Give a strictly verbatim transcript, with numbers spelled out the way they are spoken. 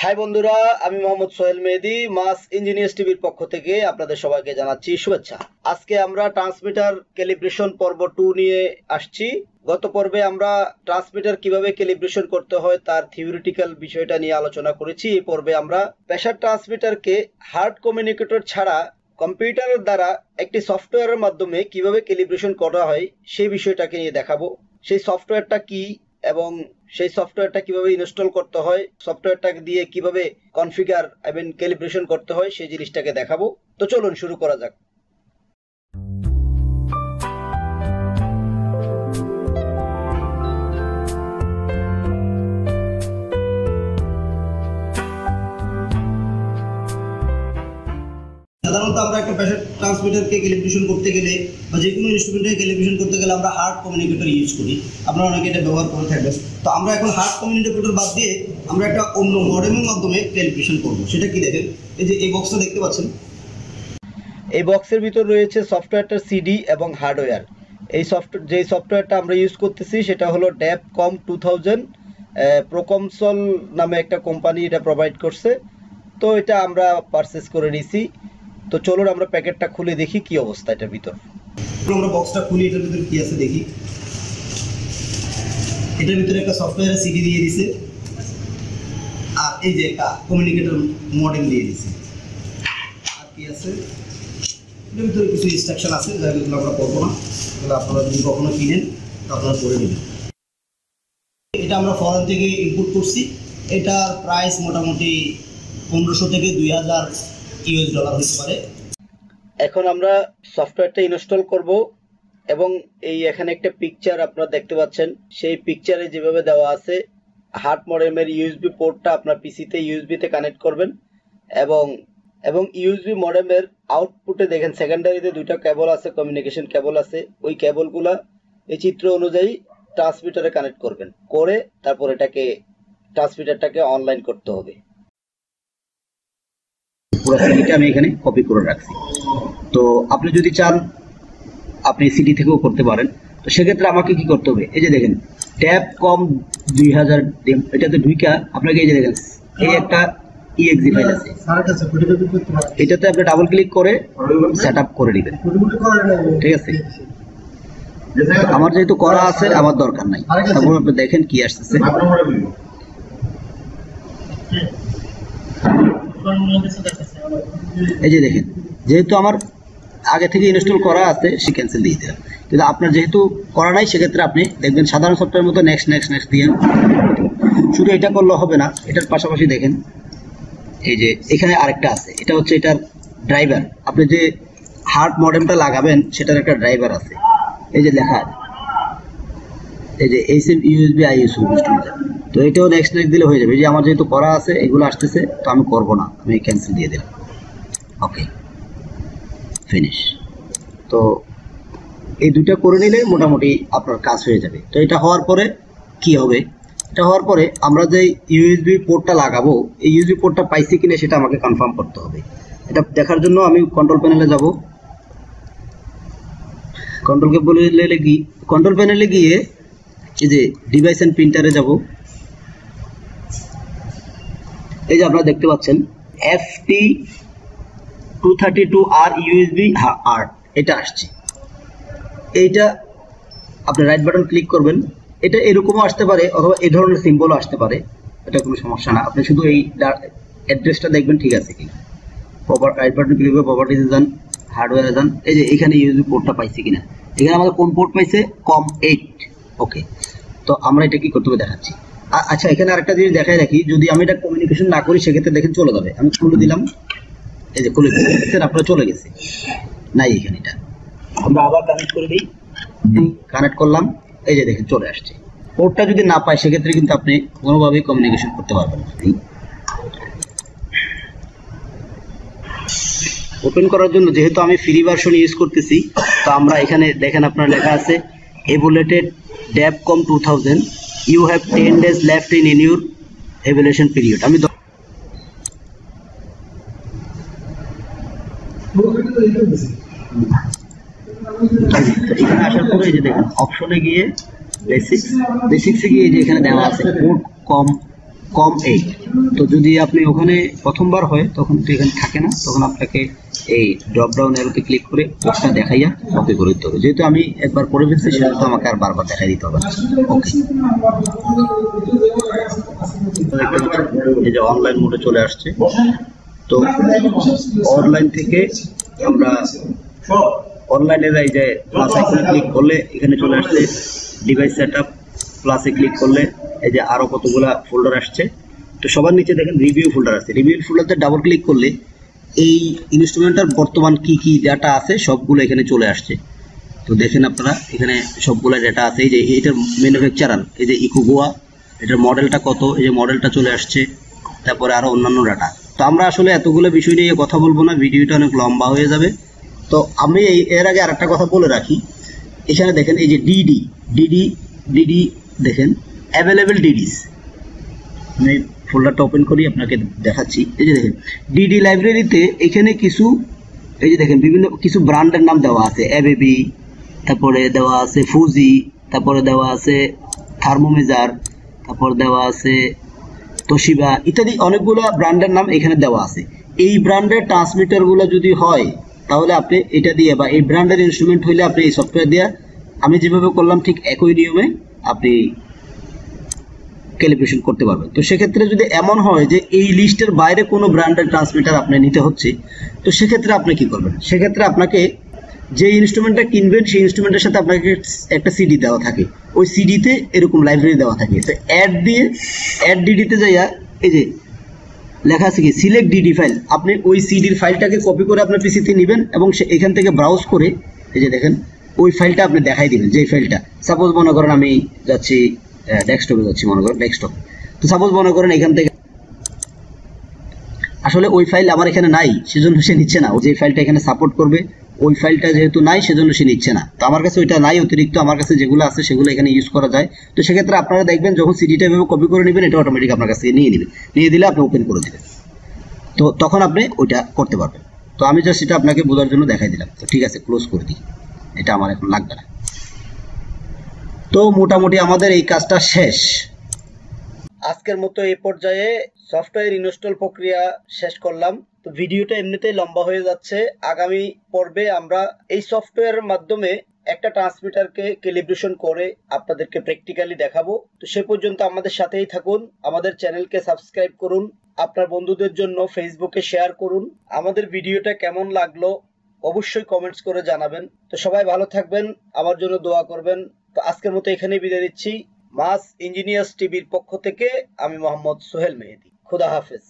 हाय बंधुरा आमी मोहम्मद सोहेल मेहेदी मास इंजिनियार्स टीवी पक्ष थेके आपनादेर सबाइके जानाच्छि शुभेच्छा। आजके आमरा ट्रांसमिटार कैलिब्रेशन पर्व टू निये आसछि। गत पर्वे आमरा ट्रांसमिटार किभाबे कैलिब्रेशन करते हय तार थियोरिटिक्याल विषयटा निये आलोचना करेछि। एई पर्वे आमरा प्रेसार ट्रांसमिटारके हार्ड कम्युनिकेटर छाड़ा कम्पिउटारेर द्वारा एकटी सफ्टवेयारेर माध्यमे किभाबे कैलिब्रेशन करा हय सेई विषयटाके निये देखाबो। सेई सफ्टवेयारटा कि এবং সেই সফটওয়্যারটা কিভাবে ইনস্টল করতে হয়, সফটওয়্যারটাকে দিয়ে কিভাবে কনফিগার এবং ক্যালিব্রেশন করতে হয় সেই জিনিসটাকে দেখাবো। তো চলুন শুরু করা যাক। সাধারণত আমরা একটা প্রেসার ট্রান্সমিটারকে ক্যালিব্রেশন করতে গেলে বা যে কোনো ইনস্ট্রুমেন্টকে ক্যালিব্রেশন করতে গেলে আমরা হার্ড কমিউনিকেটর ইউজ করি, আপনারা অনেকে এটা ব্যবহার করে থাকবেন। তো আমরা এখন হার্ড কমিউনিকেটর বাদ দিয়ে আমরা একটা অন্য মডেমের মাধ্যমে ক্যালিব্রেশন করব। সেটা কি দেখেন, এই যে এই বক্সটা দেখতে পাচ্ছেন, এই বক্সের ভিতর রয়েছে সফটওয়্যারটার সিডি এবং হার্ডওয়্যার। এই সফটওয়্যার যেই সফটওয়্যারটা আমরা ইউজ করতেছি সেটা হলো ডেভকম টু থাউজেন্ড, প্রোকমসল নামে একটা কোম্পানি এটা প্রোভাইড করছে। তো এটা আমরা পারচেজ করে নিয়েছি। তো চলুন আমরা প্যাকেটটা খুলে দেখি কি অবস্থা এটার ভিতর। আমরা বক্সটা খুলি, এটার ভিতর কি আছে দেখি। এটার ভিতরে একটা সফটওয়্যারের সিডি দিয়ে দিয়েছে, আর এই যে একটা কমিউনিকেটর মডেম দিয়ে দিয়েছে, আর কি আছে এটার ভিতরে কিছু ইনস্ট্রাকশন আছে যেগুলো আমরা পড়বো না, এগুলো আপনারা যদি কখনো কিনেন আপনারা পড়ে নেবেন। এটা আমরা ফরেন থেকে ইনপুট করছি। এটার প্রাইস মোটামুটি পনেরোশো থেকে দুই হাজার ইউএস ডলার হতে পারে। এখন আমরা সফটওয়্যারটা ইনস্টল করব এবং এই এখানে একটা পিকচার আপনারা দেখতে পাচ্ছেন, সেই পিকচারে যেভাবে দেওয়া আছে হার্ড মডেমের ইউএসবি পোর্টটা আপনার পিসিতে ইউএসবিতে কানেক্ট করবেন এবং এবং ইউএসবি মডেমের আউটপুটে দেখেন সেকেন্ডারিতে দুইটা কেবল আছে, কমিউনিকেশন কেবল আছে। ওই কেবলগুলা এই চিত্র অনুযায়ী ট্রান্সমিটারে কানেক্ট করবেন, করে তারপর এটাকে ট্রান্সমিটারটাকে অনলাইন করতে হবে। পুরো সিডিটা আমি এখানে কপি করে রাখছি, তো আপনি যদি চান আপনি সিডি থেকেও করতে পারেন। তো সেক্ষেত্রে আমাকে কি করতে হবে, এই যে দেখেন ডেভকম দুই হাজার, এটাতে ঢুইকা আপনাকে এই যে দেখেন এই একটা ইএক্সি ফাইল আছে, এটাতে আপনি ডাবল ক্লিক করে সেটআপ করে নেবেন, ঠিক আছে। আমার যেহেতু করা আছে আমার দরকার নাই, তারপর আপনি দেখেন কি আসছে। এই যে দেখেন যেহেতু আমার আগে থেকে ইনস্টল করা আছে সে ক্যান্সেল দিয়ে দিলাম, কিন্তু আপনার যেহেতু করা নাই সেক্ষেত্রে আপনি দেখবেন সাধারণ সফটওয়্যারের মতো নেক্সট নেক্সট নেক্সট দিয়ে। শুধু এটা করলে হবে না, এটার পাশাপাশি দেখেন এই যে এখানে আরেকটা আছে, এটা হচ্ছে এটার ড্রাইভার। আপনি যে হার্ড মডেমটা লাগাবেন সেটার একটা ড্রাইভার আছে, এই যে লেখা এই যে এই সেম ইউএসবি আইএসও, তো এটাও নেক্সট নেক্সট দিলে হয়ে যাবে। এই যে আমার যেহেতু করা আছে এগুলো আসতেছে, তো আমি করবো না, আমি ক্যান্সেল দিয়ে দিলাম, ওকে ফিনিশ। তো এই দুইটা করে নিলে মোটামুটি আপনার কাজ হয়ে যাবে। তো এটা হওয়ার পরে কি হবে, এটা হওয়ার পরে আমরা যে ইউএসবি পোর্টটা লাগাবো এই ইউএসবি পোর্টটা পাইছি কিনা সেটা আমাকে কনফার্ম করতে হবে। এটা দেখার জন্য আমি কন্ট্রোল প্যানেলে যাব, কন্ট্রোলকে বলে কি কন্ট্রোল প্যানেলে গিয়ে এই যে ডিভাইস অ্যান্ড প্রিন্টারে যাব। এই যে আপনারা দেখতে পাচ্ছেন F T two thirty two আর ইউএসবি আর এটা আসছে, এইটা আপনি রাইট বাটন ক্লিক করবেন। এটা এরকমও আসতে পারে অথবা এই ধরনের সিম্বলও আসতে পারে, এটা কোনো সমস্যা না। আপনি শুধু এই অ্যাড্রেসটা দেখবেন ঠিক আছে কিনা, প্রপার রাইট বাটন ক্লিক করে প্রপার্টিতে যান, হার্ডওয়্যারে যান। এই যে এখানে ইউএসবি পোর্টটা পাইছি কিনা, এখানে আমাদের কোন পোর্ট পাইছে কম এইট, ওকে। তো আমরা এটা কি করতে হবে দেখাচ্ছি। আচ্ছা এখানে আরেকটা জিনিস দেখাই রাখি, যদি আমি এটা কমিউনিকেশন না করি সেক্ষেত্রে দেখেন চলে যাবে। আমি খুলে দিলাম, এই যে খুলে দিচ্ছেন আপনারা, চলে গেছে নাই এখানে। এটা আমরা আবার কানেক্ট করে দিই, কানেক্ট করলাম, এই যে দেখেন চলে আসছে। পোর্টটা যদি না পায় সেক্ষেত্রে কিন্তু আপনি কোনোভাবেই কমিউনিকেশন করতে পারবেন না। ওপেন করার জন্য যেহেতু আমি ফ্রি ভার্সন ইউজ করতেছি, তো আমরা এখানে দেখেন আপনার লেখা আছে evaluated DevCom two thousand, you have ten days left in in your evaluation period. আমি এখানে আসার পরে এই যে দেখেন অপশনে গিয়ে বেসিক্স, বেসিক্সে গিয়ে এই যে এখানে দেওয়া আছে কোড কম কম এইট। তো যদি আপনি ওখানে প্রথমবার হয় তখন তো এখানে থাকে না, তখন আপনাকে এই ড্রপ ডাউন অ্যারোতে ক্লিক করে পোস্টটা দেখাইয়া ওকে করে দিতে হবে। যেহেতু আমি একবার করে ফেলছি সেটা তো আমাকে আর বারবার দেখাই দিতে হবে না। ওকে, এই যে অনলাইন মোডে চলে আসছে। তো অনলাইন থেকে আমরা অনলাইনের এই যে প্লাস আইকনে ক্লিক করলে এখানে চলে আসছে ডিভাইস সেট আপ, প্লাসে ক্লিক করলে এই যে আরও কতগুলা ফোল্ডার আসছে। তো সবার নিচে দেখেন রিভিউ ফোল্ডার আসছে। রিভিউ ফোল্ডারতে ডাবল ক্লিক করলে এই ইনস্ট্রুমেন্টটার বর্তমান কি কি ডাটা আছে সবগুলো এখানে চলে আসছে। তো দেখেন আপনারা এখানে সবগুলো ডাটা আছে। এই যে এইটার ম্যানুফ্যাকচারার, এই যে ইকো গোয়া, এটার মডেলটা কত, এই যে মডেলটা চলে আসছে, তারপরে আরও অন্যান্য ডাটা। তো আমরা আসলে এতগুলো বিষয় নিয়ে কথা বলবো না, ভিডিওটা অনেক লম্বা হয়ে যাবে। তো আমি এই এর আগে আরেকটা কথা বলে রাখি, এখানে দেখেন এই যে ডিডি ডিডি ডিডি দেখেন অ্যাভেলেবেল ডিডিস, আমি ফোল্ডারটা ওপেন করি আপনাকে দেখাচ্ছি। এই যে দেখেন ডিডি লাইব্রেরিতে এখানে কিছু, এই যে দেখেন বিভিন্ন কিছু ব্র্যান্ডের নাম দেওয়া আছে, এবিবি, তারপরে দেওয়া আছে ফুজি, তারপরে দেওয়া আছে থার্মোমিটার, তারপর দেওয়া আছে তোশিবা, ইত্যাদি অনেকগুলো ব্র্যান্ডের নাম এখানে দেওয়া আছে। এই ব্র্যান্ডের ট্রান্সমিটারগুলো যদি হয় তাহলে আপনি এটা দিয়ে, বা এই ব্র্যান্ডের ইনস্ট্রুমেন্ট হইলে আপনি এই সফটওয়্যার দিয়ে আমি যেভাবে করলাম ঠিক একই নিয়মে আপনি ক্যালিব্রেশন করতে পারবেন। তো সেক্ষেত্রে যদি এমন হয় যে এই লিস্টের বাইরে কোনো ব্র্যান্ডের ট্রান্সমিটার আপনি নিতে হচ্ছে, তো সেক্ষেত্রে আপনি কী করবেন? সেক্ষেত্রে আপনাকে যে ইনস্ট্রুমেন্টটা কিনবেন সেই ইনস্ট্রুমেন্টের সাথে আপনাকে একটা সিডি দেওয়া থাকে, ওই সিডিতে এরকম লাইব্রেরি দেওয়া থাকে। তো অ্যাড দিয়ে অ্যাড ডিডিতে যাইয়া এই যে লেখা আছে কি সিলেক্ট ডিডি ফাইল, আপনি ওই সিডির ফাইলটাকে কপি করে আপনার পিসিতে নেবেন এবং সে এখান থেকে ব্রাউজ করে এই যে দেখেন ওই ফাইলটা আপনি দেখাই দেবেন। যেই ফাইলটা সাপোজ মনে করেন আমি যাচ্ছি ডেস্কটপে, যাচ্ছি মনে করেন ডেস্কটপ। তো সাপোজ মনে করেন এখান থেকে আসলে ওই ফাইল আমার এখানে নাই সেজন্য সে নিচ্ছে না, যে ফাইলটা এখানে সাপোর্ট করবে ওই ফাইলটা যেহেতু নাই সেজন্য সে নিচ্ছে না। তো আমার কাছে ওইটা নাই, অতিরিক্ত আমার কাছে যেগুলো আছে সেগুলো এখানে ইউজ করা যায়। তো সেক্ষেত্রে আপনারা দেখবেন যখন সিডিটা এভাবে কপি করে নেবেন এটা অটোমেটিক আপনার কাছে নিয়ে নেবেন, নিয়ে দিলে আপনি ওপেন করে দেবেন। তো তখন আপনি ওইটা করতে পারবেন। তো আমি যা সেটা আপনাকে বোঝার জন্য দেখাই দিলাম। তো ঠিক আছে, ক্লোজ করে দিই, এটা আমার এখন লাগবে না। তো মোটামুটি আমাদের এই কাজটা শেষ। আজকের মতো এই পর্যায়ে সফটওয়্যার ইনস্টল প্রক্রিয়া শেষ করলাম। তো ভিডিওটা এমনিতেই লম্বা হয়ে যাচ্ছে। আগামী পর্বে আমরা এই সফটওয়্যারের মাধ্যমে একটা ট্রান্সমিটারকে ক্যালিব্রেশন করে আপনাদেরকে প্র্যাকটিক্যালি দেখাবো। তো সে পর্যন্ত আমাদের সাথেই থাকুন, আমাদের চ্যানেলকে সাবস্ক্রাইব করুন, আপনার বন্ধুদের জন্য ফেসবুকে শেয়ার করুন। আমাদের ভিডিওটা কেমন লাগলো অবশ্যই কমেন্টস করে জানাবেন। তো সবাই ভালো থাকবেন, আমার জন্য দোয়া করবেন। তো আজকের মতো এখানেই বিদায় দিচ্ছি। মাস ইঞ্জিনিয়ার্স টিভির পক্ষ থেকে আমি মোহাম্মদ সোহেল মেহেদি। খুদা হাফেজ।